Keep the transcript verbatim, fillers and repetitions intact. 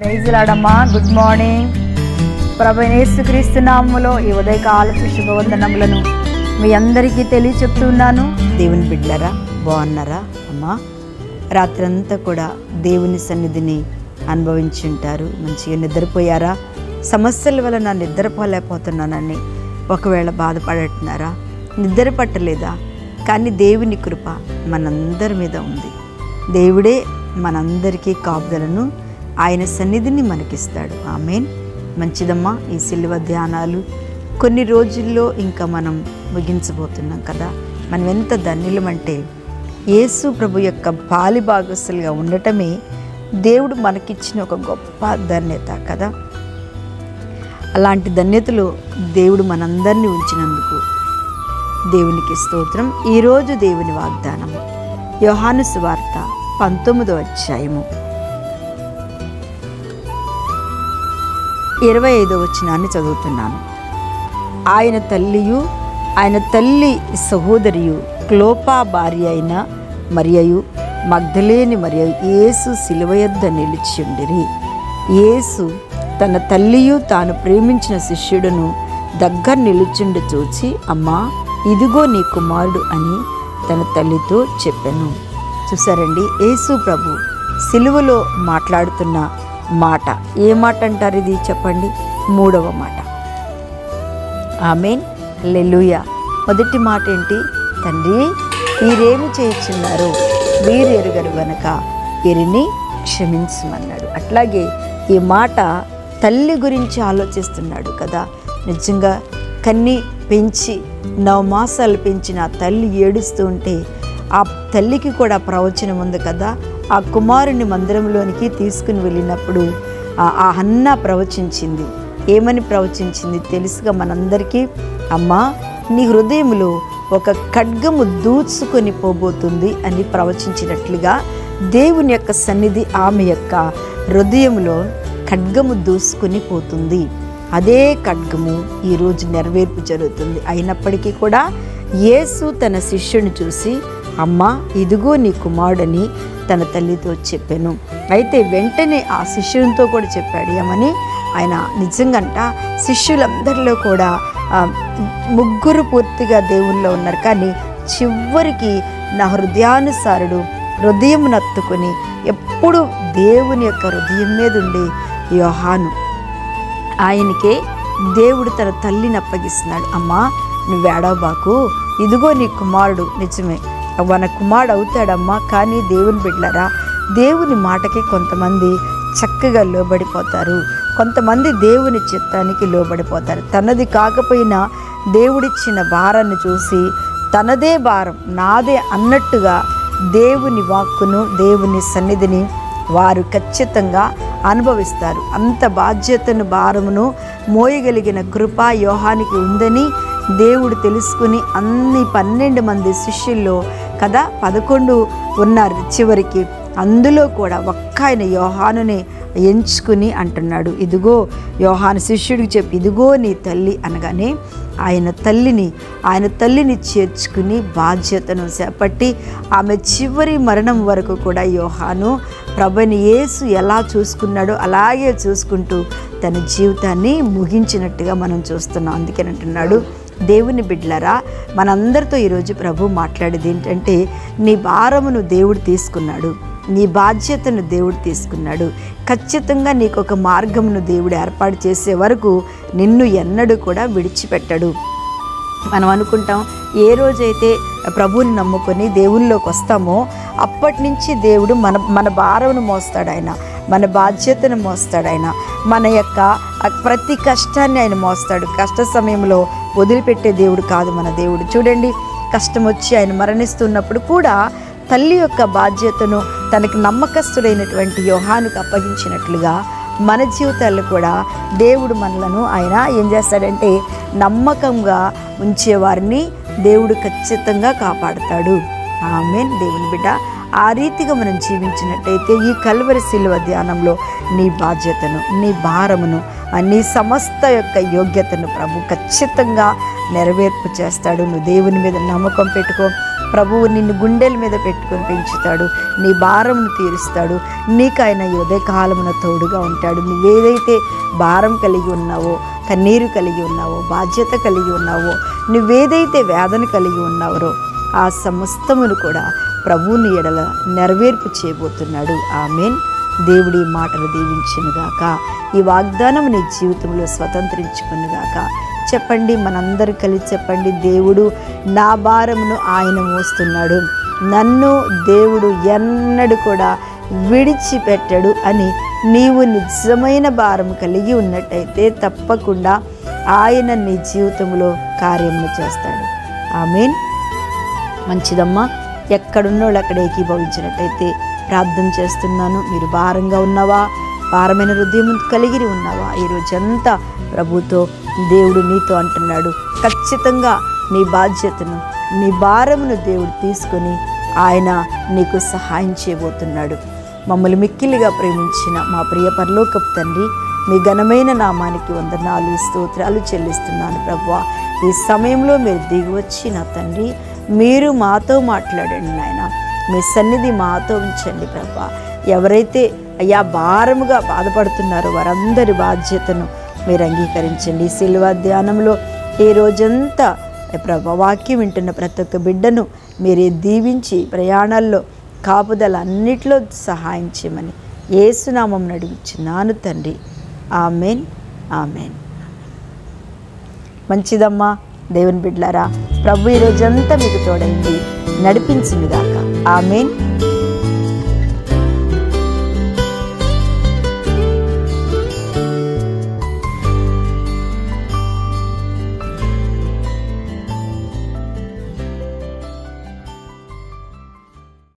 ప్రైజ్లాడమ్మా good morning ప్రభువైన యేసుక్రీస్తు నామములో ఈ ఉదయకాల శుభవందనములను మీ అందరికీ తెలియజేస్తున్నాను। దేవుని బిడ్డలారా బాగున్నారా అమ్మా? రాత్రంతా కూడా దేవుని సన్నిధిని అనుభవించి ఉంటారు, మంచిగా నిద్రపోయారా? సమస్యల వల్ల నా నిద్రపోలేకపోతున్నానని ఒకవేళ బాధపడుతున్నారా? నిద్ర పట్టలేదా? కానీ దేవుని కృప మనందరి మీద ఉంది. దేవుడే మనందరికీ కాపుదలను ఆయన సన్నిధిని మనకిస్తాడు. ఆమెన్. మంచిదమ్మా, ఈ సిలువ ధ్యానాలు కొన్ని రోజుల్లో ఇంకా మనం ముగించబోతున్నాం కదా. మనం ఎంత ధన్యులమంటే యేసు ప్రభు యొక్క పాలి భాగస్సులుగా ఉండటమే దేవుడు మనకిచ్చిన ఒక గొప్ప ధన్యత కదా. అలాంటి ధన్యతలో దేవుడు మనందరినీ ఉంచినందుకు దేవునికి స్తోత్రం. ఈరోజు దేవుని వాగ్దానం యోహాను సువార్త పంతొమ్మిదో అధ్యాయము ఇరవై ఐదో వచనాన్ని చదువుతున్నాను. ఆయన తల్లియు ఆయన తల్లి సహోదరియు క్లోపా భార్య అయిన మరియయు మగ్దలేని మరియయు యేసు సిలువ యొద్ద నిలిచియుండిరి. యేసు తన తల్లియు తాను ప్రేమించిన శిష్యుడును దగ్గర నిలుచుండ చూచి, అమ్మా ఇదిగో నీ కుమారుడు అని తన తల్లితో చెప్పాను. చూసారండి, యేసు ప్రభు సిలువలో మాట్లాడుతున్న మాట. ఏ మాట అంటారు ఇది చెప్పండి? మూడవ మాట. ఆమేన్, హల్లెలూయా. మొదటి మాట ఏంటి? తండ్రి వీరేమి చేయుచున్నారు వీరు ఎరుగరు గనక వీరిని క్షమించమన్నాడు. అట్లాగే ఈ మాట తల్లి గురించి ఆలోచిస్తున్నాడు కదా. నిజంగా కన్ని పెంచి నవ మాసాలు పెంచిన తల్లి ఏడుస్తూ ఉంటే ఆ తల్లికి కూడా ప్రవచనం ఉంది కదా. ఆ కుమారుని మందిరంలోనికి తీసుకుని వెళ్ళినప్పుడు ఆ అన్న ప్రవచించింది. ఏమని ప్రవచించింది తెలుసుగా మనందరికీ. అమ్మా నీ హృదయంలో ఒక ఖడ్గము దూసుకొని పోబోతుంది అని ప్రవచించినట్లుగా దేవుని యొక్క సన్నిధి ఆమె యొక్క హృదయంలో ఖడ్గము దూసుకొని పోతుంది. అదే ఖడ్గము ఈరోజు నెరవేర్పు జరుగుతుంది. అయినప్పటికీ కూడా యేసు తన శిష్యుని చూసి, అమ్మా ఇదిగో నీ కుమారుడని తన తల్లితో చెప్పాను. అయితే వెంటనే ఆ శిష్యునితో కూడా చెప్పాడు ఏమని. ఆయన నిజంగంట శిష్యులందరిలో కూడా ముగ్గురు పూర్తిగా దేవుల్లో ఉన్నారు, కానీ చివరికి నా హృదయానుసారుడు హృదయం నత్తుకొని ఎప్పుడు దేవుని యొక్క హృదయం మీద ఉండే యోహాను, ఆయనకే దేవుడు తన తల్లిని అప్పగిస్తున్నాడు. అమ్మా నువ్వు ఏడవబాకు, ఇదిగో నీ కుమారుడు. నిజమే మన కుమారుడు అవుతాడమ్మా. కానీ దేవుని బిడ్డలారా దేవుని మాటకి కొంతమంది చక్కగా లోబడిపోతారు, కొంతమంది దేవుని చిత్తానికి లోబడిపోతారు. తనది కాకపోయినా దేవుడిచ్చిన భారాన్ని చూసి తనదే భారం నాదే అన్నట్టుగా దేవుని వాక్కును దేవుని సన్నిధిని వారు ఖచ్చితంగా అనుభవిస్తారు. అంత బాధ్యతను భారమును మోయగలిగిన కృప యోహానికి ఉందని దేవుడు తెలుసుకుని అన్ని పన్నెండు మంది శిష్యుల్లో కదా పదకొండు ఉన్నారు చివరికి, అందులో కూడా ఒక్క ఆయన యోహానుని ఎంచుకుని అంటున్నాడు. ఇదిగో యోహాను శిష్యుడికి చెప్పి ఇదిగో నీ తల్లి అనగానే ఆయన తల్లిని ఆయన తల్లిని చేర్చుకుని బాధ్యతను చేపట్టి ఆమె చివరి మరణం వరకు కూడా యోహాను ప్రభుని యేసు ఎలా చూసుకున్నాడో అలాగే చూసుకుంటూ తన జీవితాన్ని ముగించినట్టుగా మనం చూస్తున్నాం. అందుకని అంటున్నాడు దేవుని బిడ్డలారా మనందరితో ఈరోజు ప్రభు మాట్లాడేది ఏంటంటే, నీ భారమును దేవుడు తీసుకున్నాడు, నీ బాధ్యతను దేవుడు తీసుకున్నాడు. ఖచ్చితంగా నీకు ఒక మార్గమును దేవుడు ఏర్పాటు చేసే వరకు నిన్ను ఎన్నడూ కూడా విడిచిపెట్టడు. మనం అనుకుంటాం ఏ రోజైతే ప్రభువుని నమ్ముకొని దేవునిలోకి వస్తామో అప్పటి నుంచి దేవుడు మన మన భారమును మోస్తాడు, ఆయన మన బాధ్యతను మోస్తాడు, ఆయన మన యొక్క ప్రతి కష్టాన్ని ఆయన మోస్తాడు. కష్ట సమయంలో వదిలిపెట్టే దేవుడు కాదు మన దేవుడు. చూడండి, కష్టం వచ్చి ఆయన మరణిస్తున్నప్పుడు కూడా తల్లి యొక్క బాధ్యతను తనకి నమ్మకస్తుడైనటువంటి యోహానుకు అప్పగించినట్లుగా మన జీవితాల్లో కూడా దేవుడు మనలను ఆయన ఏం చేస్తాడంటే నమ్మకంగా ఉంచేవారిని దేవుడు ఖచ్చితంగా కాపాడుతాడు. ఆమేన్. దేవుని బిడ్డ ఆ రీతిగా మనం జీవించినట్టయితే ఈ కల్వరి సిలువ ధ్యానంలో నీ బాధ్యతను నీ భారమును నీ సమస్త యొక్క యోగ్యతను ప్రభు ఖచ్చితంగా నెరవేర్పు చేస్తాడు. నువ్వు దేవుని మీద నమ్మకం పెట్టుకో. ప్రభువు నిన్ను గుండెల మీద పెట్టుకొని పెంచుతాడు, నీ భారమును తీరుస్తాడు, నీకు ఆయన ఈ ఉదయకాలమున తోడుగా ఉంటాడు. నువ్వేదైతే భారం కలిగి ఉన్నావో, కన్నీరు కలిగి ఉన్నావో, బాధ్యత కలిగి ఉన్నావో, నువ్వేదైతే వేదన కలిగి ఉన్నావో ఆ సమస్తమును కూడా ప్రభువుని ఎడల నెరవేర్పు చేయబోతున్నాడు. ఆమెన్. దేవుడి మాటలు దీవించునుగాక, ఈ వాగ్దానం నీ జీవితంలో స్వతంత్రించుకునుగాక. చెప్పండి, మనందరూ కలిసి చెప్పండి, దేవుడు నా భారమును ఆయన మోస్తున్నాడు, నన్ను దేవుడు ఎన్నడూ కూడా విడిచిపెట్టడు అని నీవు నిజమైన భారం కలిగి ఉన్నట్టయితే తప్పకుండా ఆయన నీ జీవితంలో కార్యము చేస్తాడు. ఆమేన్. మంచిదమ్మా, ఎక్కడున్నోళ్ళు అక్కడ ఏకీభవించినట్టయితే ప్రార్థన చేస్తున్నాను. మీరు భారంగా ఉన్నవా, భారమైన హృదయం కలిగి ఉన్నావా? ఈరోజంతా ప్రభుతో దేవుడు నీతో అంటున్నాడు, ఖచ్చితంగా నీ బాధ్యతను నీ భారమును దేవుడు తీసుకొని ఆయన నీకు సహాయం చేయబోతున్నాడు. మమ్మల్ని మిక్కిలిగా ప్రేమించిన మా ప్రియ పరలోకపు తండ్రి, మీ ఘనమైన నామానికి వందనాలు స్తోత్రాలు చెల్లిస్తున్నాను ప్రభువా. ఈ సమయంలో మీరు దిగి వచ్చి నా తండ్రి మీరు మాతో మాట్లాడండి నాయన, మీ సన్నిధి మాతో ఉంచండి ప్రభువా. ఎవరైతే అయ్యా భారముగా బాధపడుతున్నారో వారందరి బాధ్యతను మీరు అంగీకరించండి. సిలువ ధ్యానంలో ఈ రోజంతా ప్రభువా వాక్యం వింటున్న ప్రతి ఒక్క బిడ్డను మీరే దీవించి ప్రయాణాల్లో కాపుదల అన్నిట్లో సహాయం చేయమని యేసునామం అడుగుచున్నాను తండ్రి. Amen, amen. మంచిదమ్మా, దేవుని బిడ్డలారా, ప్రభు ఈరోజంతా మీకు తోడైంది నడిపించింది గాక. ఆమెన్.